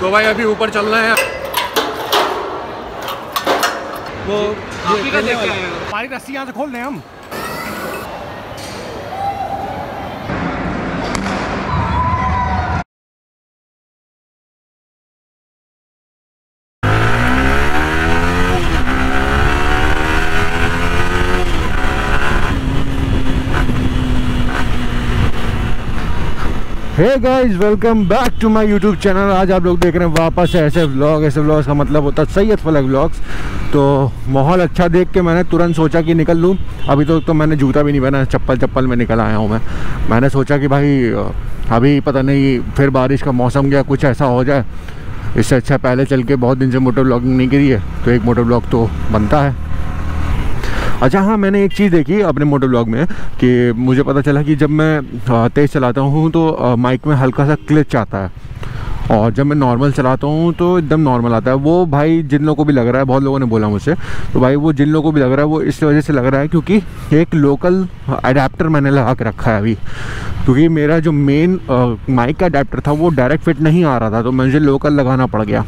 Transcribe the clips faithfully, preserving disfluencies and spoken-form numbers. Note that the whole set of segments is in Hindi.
तो भाई अभी ऊपर चलना है। वो हमारी रस्सी यहाँ से खोल रहे हैं हम। Hey guys welcome back to my YouTube channel. आज आप लोग देख रहे हैं वापस ऐसे व्लॉग। ऐसे व्लॉग्स का मतलब होता है सैयद फलक व्लॉग्स। तो माहौल अच्छा देख के मैंने तुरंत सोचा कि निकल लूँ। अभी तो, तो मैंने जूता भी नहीं पहना, चप्पल चप्पल में निकल आया हूँ मैं। मैंने सोचा कि भाई अभी पता नहीं फिर बारिश का मौसम गया कुछ ऐसा हो जाए, इससे अच्छा पहले चल के बहुत दिन से मोटर व्लॉगिंग नहीं करी है तो एक मोटर व्लॉग तो बनता है। अच्छा हाँ, मैंने एक चीज़ देखी अपने मोटर व्लॉग में कि मुझे पता चला कि जब मैं तेज़ चलाता हूँ तो माइक में हल्का सा क्लिच आता है और जब मैं नॉर्मल चलाता हूँ तो एकदम नॉर्मल आता है। वो भाई जिन लोगों को भी लग रहा है, बहुत लोगों ने बोला मुझसे, तो भाई वो जिन लोगों को भी लग रहा है वो इस वजह से लग रहा है क्योंकि एक लोकल अडेप्टर मैंने लगा के रखा है अभी, क्योंकि मेरा जो मेन माइक का अडेप्टर था वो डायरेक्ट फिट नहीं आ रहा था तो मुझे लोकल लगाना पड़ गया।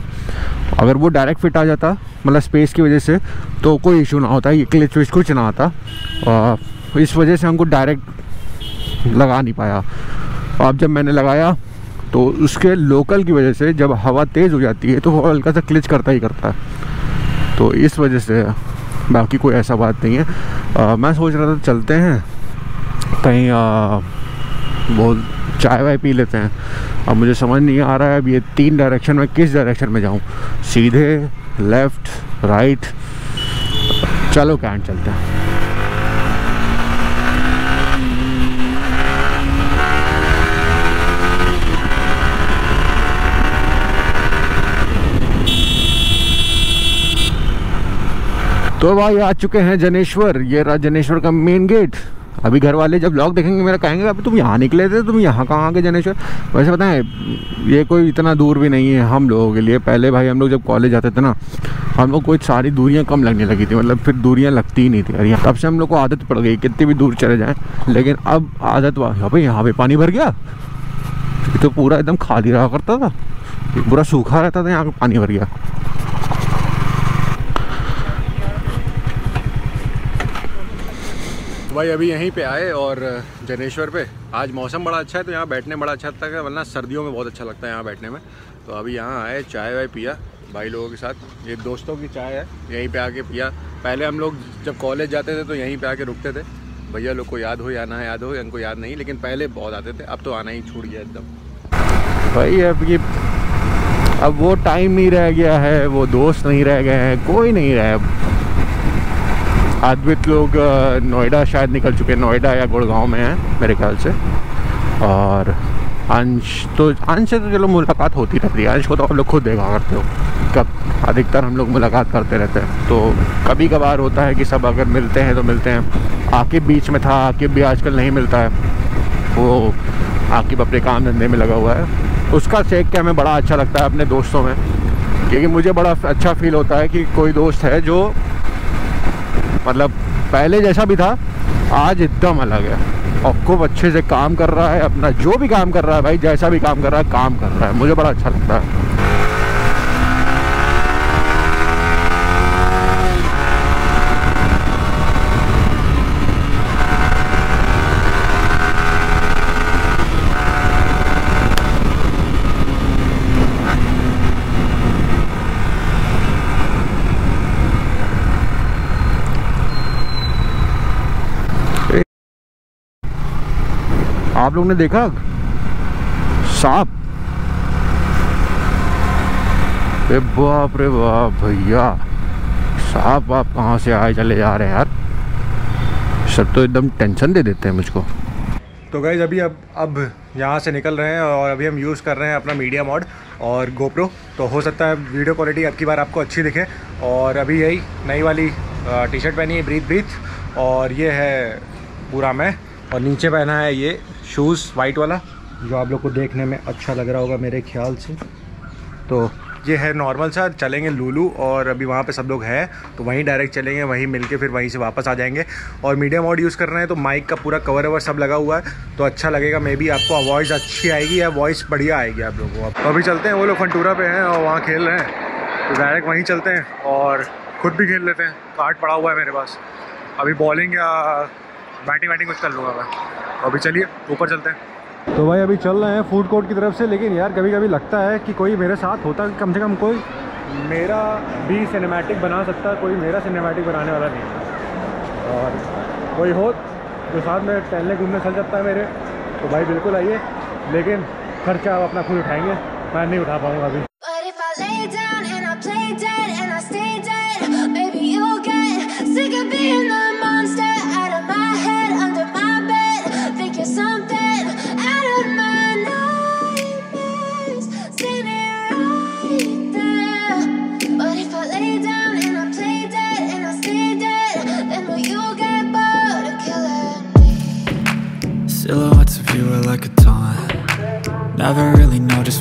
अगर वो डायरेक्ट फिट आ जाता मतलब स्पेस की वजह से तो कोई इशू ना होता, ये क्लिच विच कुछ ना आता। और इस वजह से हमको डायरेक्ट लगा नहीं पाया। अब जब मैंने लगाया तो उसके लोकल की वजह से जब हवा तेज़ हो जाती है तो वो हल्का सा क्लिच करता ही करता है, तो इस वजह से, बाकी कोई ऐसा बात नहीं है। आ, मैं सोच रहा था चलते हैं कहीं वो चाय वाय पी लेते हैं। अब मुझे समझ नहीं आ रहा है अब ये तीन डायरेक्शन में किस डायरेक्शन में जाऊं, सीधे, लेफ़्ट, राइट। चलो कैंट चलते हैं। तो भाई आ चुके हैं जनेश्वर, ये रहा जनेश्वर का मेन गेट। अभी घर वाले जब ब्लॉग देखेंगे मेरा कहेंगे अभी तुम यहाँ निकले थे, तुम यहाँ कहाँ आके जनेश्वर। वैसे पता है ये कोई इतना दूर भी नहीं है हम लोगों के लिए। पहले भाई हम लोग जब कॉलेज जाते थे ना, हम लोग कोई सारी दूरियाँ कम लगने लगी थी, मतलब फिर दूरियाँ लगती ही नहीं थी यार। तब से हम लोग को आदत पड़ गई कितनी भी दूर चले जाएँ, लेकिन अब आदत भाई यहाँ पर पानी भर गया तो पूरा एकदम खाली रहा करता था, पूरा सूखा रहता था, यहाँ पर पानी भर गया। भाई अभी यहीं पे आए और जनेश्वर पे आज मौसम बड़ा अच्छा है तो यहाँ बैठने बड़ा अच्छा लगता है, वरना सर्दियों में बहुत अच्छा लगता है यहाँ बैठने में। तो अभी यहाँ आए, चाय वाय पिया भाई लोगों के साथ। ये दोस्तों की चाय है, यहीं पे आके पिया। पहले हम लोग जब कॉलेज जाते थे तो यहीं पे आके रुकते थे। भैया लोग को याद हो या ना याद हो, इनको याद नहीं, लेकिन पहले बहुत आते थे, अब तो आना ही छूट गया एकदम। भाई अब ये अब वो टाइम नहीं रह गया है, वो दोस्त नहीं रह गए हैं, कोई नहीं रहा है। आदमित लोग नोएडा शायद निकल चुके हैं, नोएडा या गुड़गांव में हैं मेरे ख्याल से। और अंश तो अंश से तो चलो मुलाकात होती रहती है, अंश को तो आप लोग खुद देखा करते हो कब अधिकतर हम लोग मुलाकात करते रहते हैं। तो कभी कभार होता है कि सब अगर मिलते हैं तो मिलते हैं। आकिब बीच में था, आकिब भी आजकल नहीं मिलता है, वो आकिब अपने काम धंधे में लगा हुआ है। उसका सेक के हमें बड़ा अच्छा लगता है अपने दोस्तों में, क्योंकि मुझे बड़ा अच्छा फील होता है कि कोई दोस्त है जो मतलब पहले जैसा भी था आज एकदम अलग है और खूब अच्छे से काम कर रहा है अपना, जो भी काम कर रहा है भाई, जैसा भी काम कर रहा है काम कर रहा है, मुझे बड़ा अच्छा लगता है। आप लोग ने देखा सांप? अरे बाप रे बाप भैया, सांप आप कहाँ से आए चले जा रहे हैं यार, सब तो एकदम टेंशन दे देते हैं मुझको। तो गाइज अभी अब अब यहाँ से निकल रहे हैं और अभी हम यूज़ कर रहे हैं अपना मीडिया मॉड और गोप्रो, तो हो सकता है वीडियो क्वालिटी अब की बार आपको अच्छी दिखे। और अभी यही नई वाली टी शर्ट पहनी है ब्रीथ ब्रीथ, और ये है पूरा मैं, और नीचे पहना है ये शूज़ वाइट वाला जो आप लोग को देखने में अच्छा लग रहा होगा मेरे ख्याल से। तो ये है नॉर्मल सा, चलेंगे लूलू और अभी वहाँ पे सब लोग हैं तो वहीं डायरेक्ट चलेंगे, वहीं मिलके फिर वहीं से वापस आ जाएंगे। और मीडियम ऑड यूज़ करना है तो माइक का पूरा कवर ओवर सब लगा हुआ है तो अच्छा लगेगा, मे बी आपको वॉइस अच्छी आएगी या वॉइस बढ़िया आएगी आप लोगों को। अभी चलते हैं, वो लोग फंटूरा पे हैं और वहाँ खेल रहे हैं तो डायरेक्ट वहीं चलते हैं और खुद भी खेल लेते हैं। कार्ड पड़ा हुआ है मेरे पास, अभी बॉलिंग या बैटिंग वैटिंग कुछ कर लूँगा मैं। अभी चलिए ऊपर चलते हैं। तो भाई अभी चल रहे हैं फूड कोर्ट की तरफ से, लेकिन यार कभी कभी लगता है कि कोई मेरे साथ होता, कम से कम कोई मेरा भी सिनेमैटिक बना सकता, कोई मेरा सिनेमैटिक बनाने वाला नहीं, और कोई हो जो साथ में टहलने घूमने चल जाता है मेरे, तो भाई बिल्कुल आइए, लेकिन खर्चा आप अपना खुद उठाएंगे, मैं नहीं उठा पाऊँगा अभी। Silhouettes of you are like a taunt. Never really know just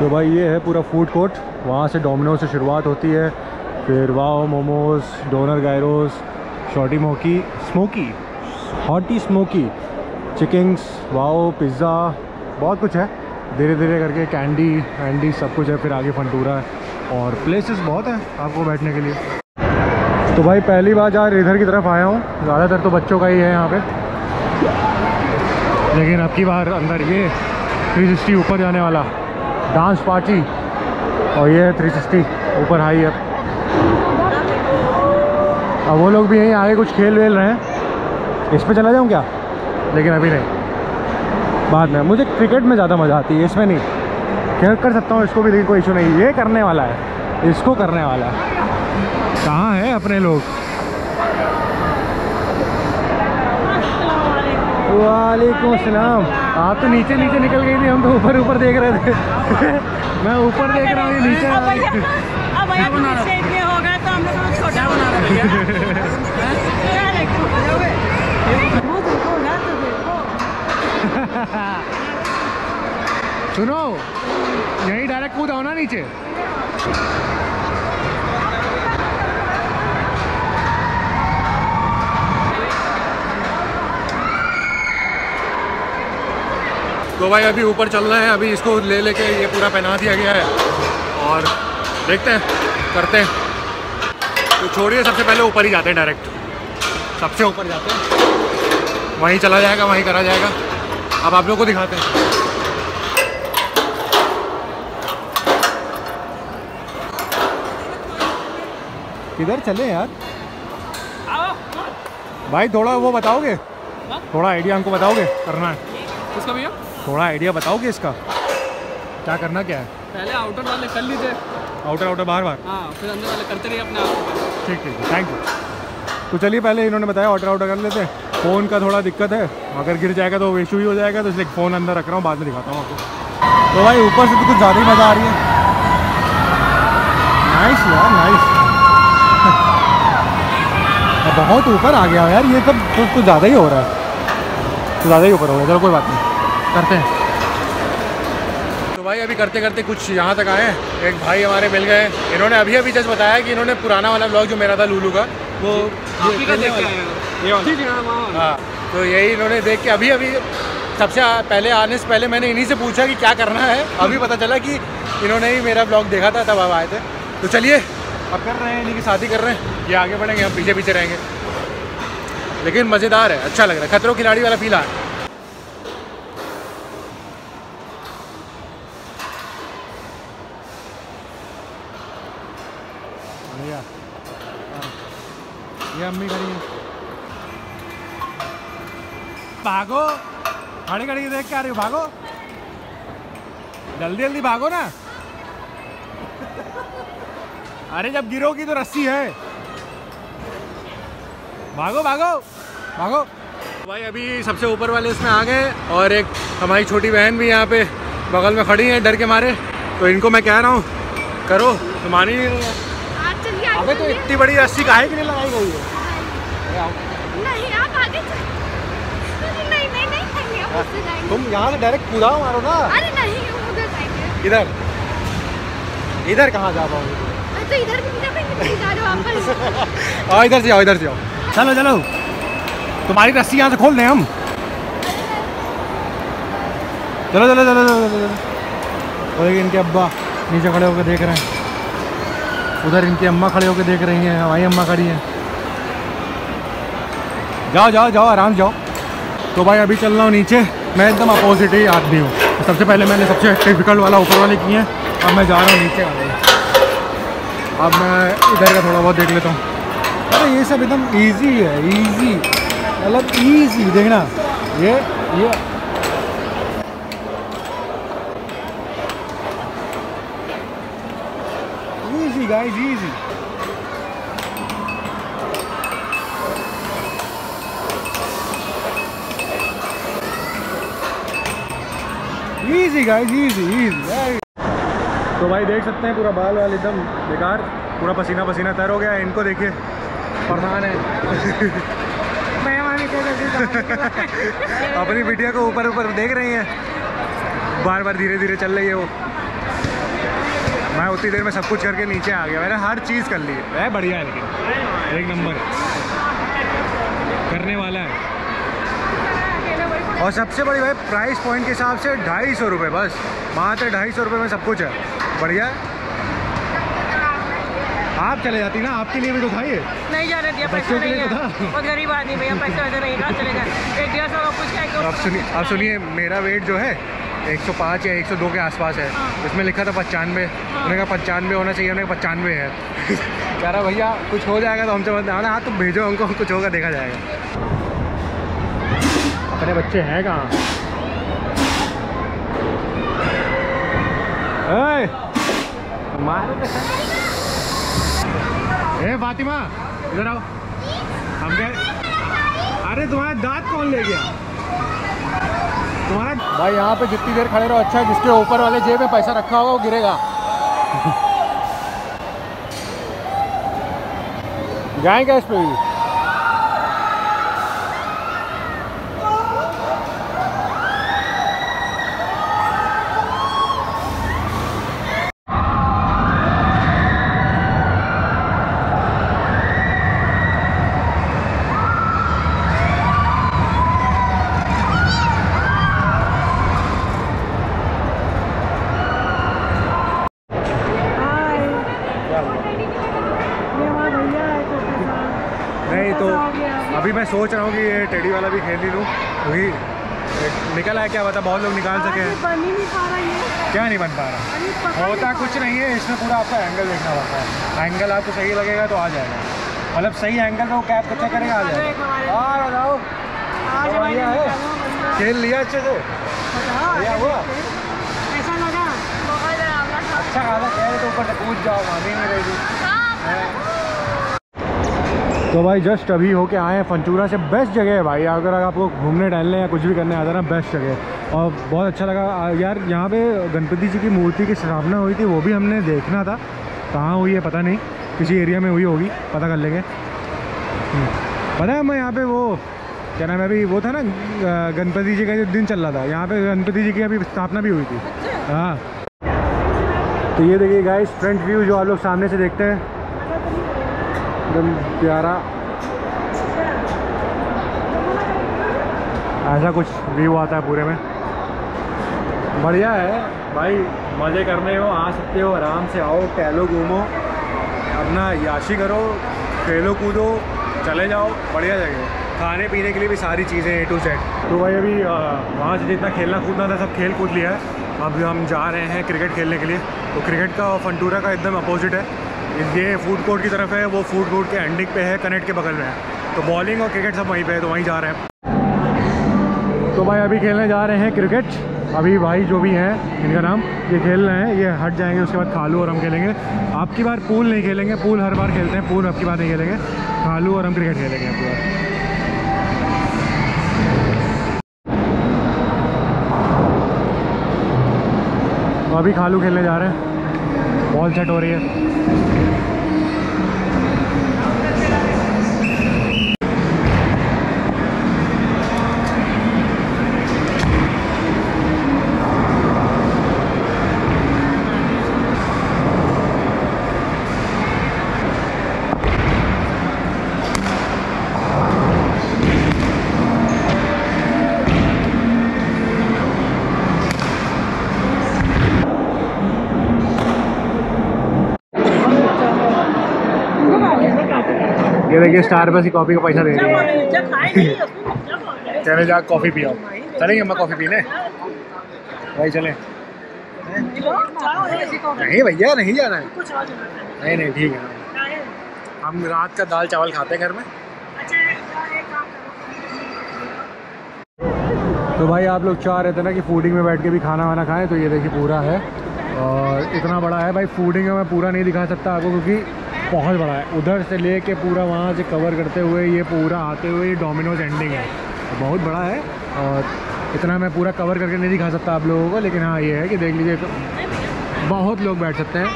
तो भाई ये है पूरा फूड कोर्ट, वहाँ से डोमिनो से शुरुआत होती है, फिर wow momos, doner gyros, shorty मोकी smoky hottie smoky chickens, wow pizza, बहुत कुछ है। धीरे धीरे करके कैंडी एंडी सब कुछ है, फिर आगे फंटूरा और प्लेसेस बहुत हैं आपको बैठने के लिए। तो भाई पहली बार यार इधर की तरफ आया हूँ, ज़्यादातर तो बच्चों का ही है यहाँ पे, लेकिन अब की बार अंदर ये थ्री सिक्सटी ऊपर जाने वाला डांस पार्टी, और ये है थ्री सिक्सटी ऊपर हाई है। अब वो लोग भी यहीं आगे कुछ खेल वेल रहे हैं, इस पे चला जाऊँ क्या? लेकिन अभी नहीं, बाद में। मुझे क्रिकेट में ज़्यादा मज़ा आती है, इसमें नहीं। क्या कर सकता हूँ इसको भी, लेकिन कोई इशू नहीं। ये करने वाला है, इसको करने वाला है, कहाँ है अपने लोग? वालेकुम सलाम। आप तो नीचे नीचे निकल गई थी, हम तो ऊपर ऊपर देख रहे थे। मैं ऊपर देख रहा हूँ, नीचे सुनो, यही डायरेक्ट कूद आओ ना नीचे। तो भाई अभी ऊपर चलना है, अभी इसको ले लेके ये पूरा पहना दिया गया है और देखते हैं करते हैं। तो छोड़िए, सबसे पहले ऊपर ही जाते हैं, डायरेक्ट सबसे ऊपर जाते हैं, वहीं चला जाएगा, वहीं करा जाएगा। अब आप लोगों को दिखाते हैं। किधर चले यार भाई? थोड़ा वो बताओगे, थोड़ा आइडिया हमको बताओगे, करना है इसका भैया, थोड़ा आइडिया बताओगे इसका, क्या करना क्या है? पहले आउटर वाले कर लीजिए, आउटर आउटर बाहर बाहर, हाँ फिर अंदर वाले करते रहिए अपने आप। ठीक ठीक, थैंक यू। तो चलिए, पहले इन्होंने बताया आउटर आउटर कर लेते हैं। फ़ोन का थोड़ा दिक्कत है, अगर गिर जाएगा तो इशू ही हो जाएगा, तो इसलिए फ़ोन अंदर रख रहा हूँ, बाद में दिखाता हूँ आपको। तो भाई ऊपर से तो कुछ ज़्यादा ही मज़ा आ रही है। नाइस यार, नाइस, बहुत ऊपर आ गया यार, ये सब कुछ कुछ ज़्यादा ही हो रहा है, ज़्यादा ही ऊपर हो गया। चलो कोई बात नहीं, करते हैं। तो भाई अभी करते करते कुछ यहाँ तक आए, एक भाई हमारे मिल गए। इन्होंने अभी अभी जस्ट बताया कि इन्होंने पुराना वाला ब्लॉग जो मेरा था लूलू का, वो ये का देखा है, हाँ तो यही इन्होंने देख के अभी अभी सबसे पहले आने से पहले मैंने इन्हीं से पूछा कि क्या करना है, अभी पता चला कि इन्होंने ही मेरा ब्लॉग देखा था, तब आप आए थे। तो चलिए अब कर रहे हैं, इन्हीं की शादी कर रहे हैं, ये आगे बढ़ेंगे, हम पीछे पीछे रहेंगे, लेकिन मज़ेदार है, अच्छा लग रहा है, खतरों खिलाड़ी वाला फील आ रहा है। ये अम्मी खड़ी है, भागो, खड़ी खड़ी के देख के आ रही हो, भागो जल्दी जल्दी, भागो ना, अरे जब गिरोगी तो रस्सी है। भागो भागो भागो भाई। अभी सबसे ऊपर वाले इसमें आ गए और एक हमारी छोटी बहन भी यहाँ पे बगल में खड़ी है डर के मारे, तो इनको मैं कह रहा हूँ करो, तो मान ही नहीं रहा। अबे तो इतनी बड़ी रस्सी काहे के लिए लगाई गई है? तुम यहाँ से डायरेक्ट कूदा मारो ना। अरे नहीं, इधर इधर कहाँ जा पाओगे? तो इधर और इधर से आओ, इधर से आओ, चलो चलो। तुम्हारी रस्सी यहाँ से खोल रहे हम। चलो चलो चलो चलो चलो। और इनके अब्बा नीचे खड़े होकर देख रहे हैं, उधर इनकी अम्मा खड़े होकर देख रही हैं, हमारी अम्मा खड़ी हैं। जाओ जाओ जाओ, आराम जाओ। तो भाई अभी चल रहा हूँ नीचे, मैं एकदम अपोजिट ही आदमी हूँ। सबसे पहले मैंने सबसे डिफिकल्ट वाला ऊपर वाले किए हैं, अब मैं जा रहा हूँ नीचे वाले। अब मैं इधर का थोड़ा बहुत देख लेता हूँ। अरे ये सब एकदम इजी है, इजी मतलब इजी। देखना ये ये easy guys, easy. Easy guys, easy easy. तो भाई देख सकते हैं पूरा बाल वाल एकदम बेकार, पूरा पसीना पसीना तैर हो गया है। इनको देखिए प्रधान है अपनी बिटिया को ऊपर ऊपर देख रही है, बार बार धीरे धीरे चल रही है वो। मैं उतनी देर में सब कुछ करके नीचे आ गया, मैंने हर चीज़ कर ली है। बढ़िया है, लेकिन एक नंबर करने वाला है। और सबसे बड़ी भाई प्राइस पॉइंट के हिसाब से ढाई सौ रुपये, बस मात्र ढाई सौ रुपये में सब कुछ है। बढ़िया। आप चले जाती ना, आपके लिए भी तो था ये। नहीं जाने दिया, पैसे नहीं है। वो गरीब आदमी भैया, पैसे वैसे नहीं था, चले गए। एक डेढ़ सौ कुछ है। आप सुनिए, आप सुनिए, मेरा वेट जो है एक सौ पाँच या एक सौ दो के आसपास है। इसमें लिखा था पचानवे, उन्होंने कहा पचानवे होना चाहिए, उन्होंने कहा पचानवे है। कह रहा भैया कुछ हो जाएगा तो हमसे मत आना, हाँ तो भेजो हमको, कुछ होगा देखा जाएगा। अपने बच्चे हैं कहाँ? ए फातिमा इधर आओ। हम क्या? अरे तुम्हारा दांत कौन ले गया तुम्हारा? भाई यहाँ पे जितनी देर खड़े रहो अच्छा है, जिसके ऊपर वाले जेब में पैसा रखा होगा वो गिरेगा। जाए क्या इस पे भी? नहीं तो अभी मैं सोच रहा हूँ कि ये टेडी वाला भी खेल ही लूँ, वही निकल आया। क्या बता बहुत लोग निकाल सके, बन ही नहीं पा रहा ये। क्या नहीं बन पा रहा? होता कुछ नहीं है, इसमें पूरा आपका एंगल देखना पड़ता है। एंगल आपको सही लगेगा तो आ जाएगा, मतलब सही एंगल वो कैप अच्छा करेगा आ जाएगा। खेल लिया अच्छे से, अच्छा खासा खेल, तो ऊपर कूद जाओ, मानी नहीं रहेगी। तो भाई जस्ट अभी होके आए हैं फंटूरा से। बेस्ट जगह है भाई, अगर आपको घूमने टहलने या कुछ भी करने आता ना, बेस्ट जगह है। और बहुत अच्छा लगा यार, यहाँ पे गणपति जी की मूर्ति की स्थापना हुई थी, वो भी हमने देखना था। कहाँ हुई है पता नहीं, किसी एरिया में हुई होगी, पता कर लेंगे। पता है मैं यहाँ पे वो क्या नाम है अभी, वो था ना गणपति जी का जो दिन चल रहा था, यहाँ पे गणपति जी की अभी स्थापना भी हुई थी। हाँ तो ये देखिए गाइस फ्रंट व्यू जो आप लोग सामने से देखते हैं, एकदम प्यारा ऐसा कुछ व्यू आता है पूरे में। बढ़िया है भाई, मज़े करने हो आ सकते हो, आराम से आओ, टहलो, घूमो, अपना याशी करो, खेलो कूदो, चले जाओ। बढ़िया जगह, खाने पीने के लिए भी सारी चीज़ें ए टू जेड। तो भाई अभी वहाँ से जितना खेलना कूदना था सब खेल कूद लिया है। अब हम जा रहे हैं क्रिकेट खेलने के लिए। तो क्रिकेट का और फंटूरा का एकदम अपोजिट है, ये फूड कोर्ट की तरफ है, वो फूड कोर्ट के एंडिंग पे है, कनेक्ट के बगल में है। तो बॉलिंग और क्रिकेट सब वहीं पे है, तो वहीं जा रहे हैं। तो भाई अभी खेलने जा रहे हैं क्रिकेट। अभी भाई जो भी हैं इनका नाम ये खेल रहे हैं, ये हट जाएंगे, उसके बाद खालू और हम खेलेंगे। आपकी बार पूल नहीं खेलेंगे, पूल हर बार खेलते हैं, पूल आपकी बार नहीं खेलेंगे, खालू और हम क्रिकेट खेलेंगे आपकी बार। अभी खालू खेलने जा रहे हैं, बॉल सेट हो रही है। ये देखिए स्टार बस ही कॉफ़ी का पैसा दे रही है। चले जा कॉफ़ी पियो, चलेंगे अम्मा कॉफ़ी पीने भाई, चले नहीं भैया नहीं जाना है, नहीं नहीं ठीक है, हम रात का दाल चावल खाते हैं घर में। तो भाई आप लोग चाह रहे थे ना कि फूडिंग में बैठ के भी खाना वाना खाएं, तो ये देखिए पूरा है और इतना बड़ा है भाई। फूडिंग में मैं पूरा नहीं दिखा सकता आपको क्योंकि बहुत बड़ा है, उधर से ले कर पूरा वहाँ से कवर करते हुए ये पूरा आते हुए ये डोमिनोज एंडिंग है, बहुत बड़ा है और इतना मैं पूरा कवर करके नहीं दिखा सकता आप लोगों को। लेकिन हाँ ये है कि देख लीजिए बहुत लोग बैठ सकते हैं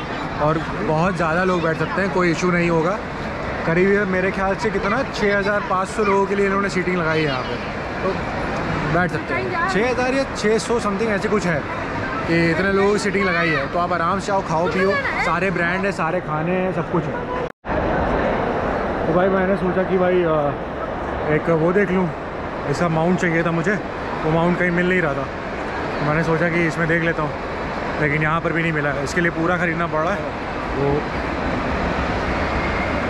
और बहुत ज़्यादा लोग बैठ सकते हैं, कोई इशू नहीं होगा। करीब मेरे ख्याल से कितना छः हज़ार पाँच सौ लोगों के लिए इन्होंने सीटिंग लगाई है यहाँ पर, तो बैठ सकते हैं। छः हज़ार या छः सौ समथिंग ऐसे कुछ है कि इतने लोग सीटिंग लगाई है, तो आप आराम से आओ, खाओ पियो, सारे ब्रांड है, सारे खाने हैं, सब कुछ है। तो भाई मैंने सोचा कि भाई एक वो देख लूँ, ऐसा माउंट चाहिए था मुझे, वो माउंट कहीं मिल नहीं रहा था, तो मैंने सोचा कि इसमें देख लेता हूँ, लेकिन यहाँ पर भी नहीं मिला, इसके लिए पूरा ख़रीदना पड़ रहा है। तो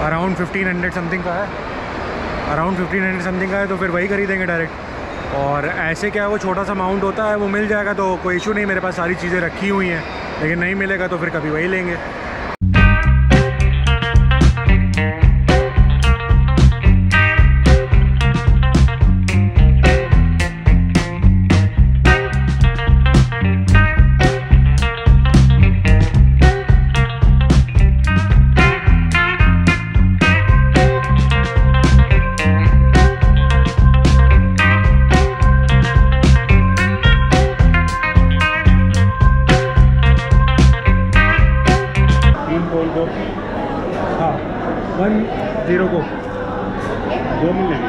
अराउंड फिफ्टीन हंड्रेड समथिंग का है, अराउंड फिफ्टीन हंड्रेड समथिंग का है, तो फिर वही खरीदेंगे डायरेक्ट। और ऐसे क्या है वो छोटा सा माउंट होता है, वो मिल जाएगा तो कोई इशू नहीं, मेरे पास सारी चीज़ें रखी हुई हैं, लेकिन नहीं मिलेगा तो फिर कभी वही लेंगे। जीरो को दो मिल रहे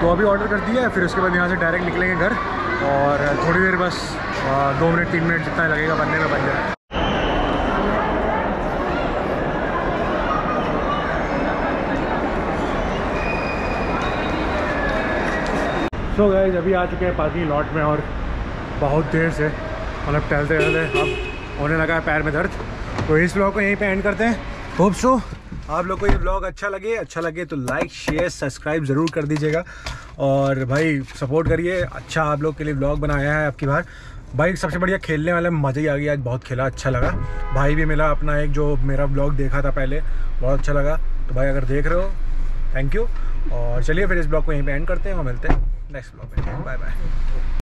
तो अभी ऑर्डर कर दिया है, फिर उसके बाद यहाँ से डायरेक्ट निकलेंगे घर और थोड़ी देर बस दो मिनट तीन मिनट जितना लगेगा बनने में बन जाए। सो गाइस अभी आ चुके हैं पार्किंग लॉट में और बहुत देर से मतलब टहलते टहलते अब होने लगा है पैर में दर्द। तो इस ब्लॉग को यहीं पे एंड करते हैं। होप सो आप लोग को ये ब्लॉग अच्छा लगे, अच्छा लगे तो लाइक शेयर सब्सक्राइब ज़रूर कर दीजिएगा और भाई सपोर्ट करिए। अच्छा आप लोग के लिए ब्लॉग बनाया है आपकी बार भाई, सबसे बढ़िया खेलने वाले मज़े ही आ गया, आज बहुत खेला, अच्छा लगा, भाई भी मिला अपना एक जो मेरा ब्लॉग देखा था पहले, बहुत अच्छा लगा। तो भाई अगर देख रहे हो थैंक यू, और चलिए फिर इस ब्लॉग को यहीं पर एंड करते हैं और मिलते हैं नेक्स्ट ब्लॉग में। Bye bye.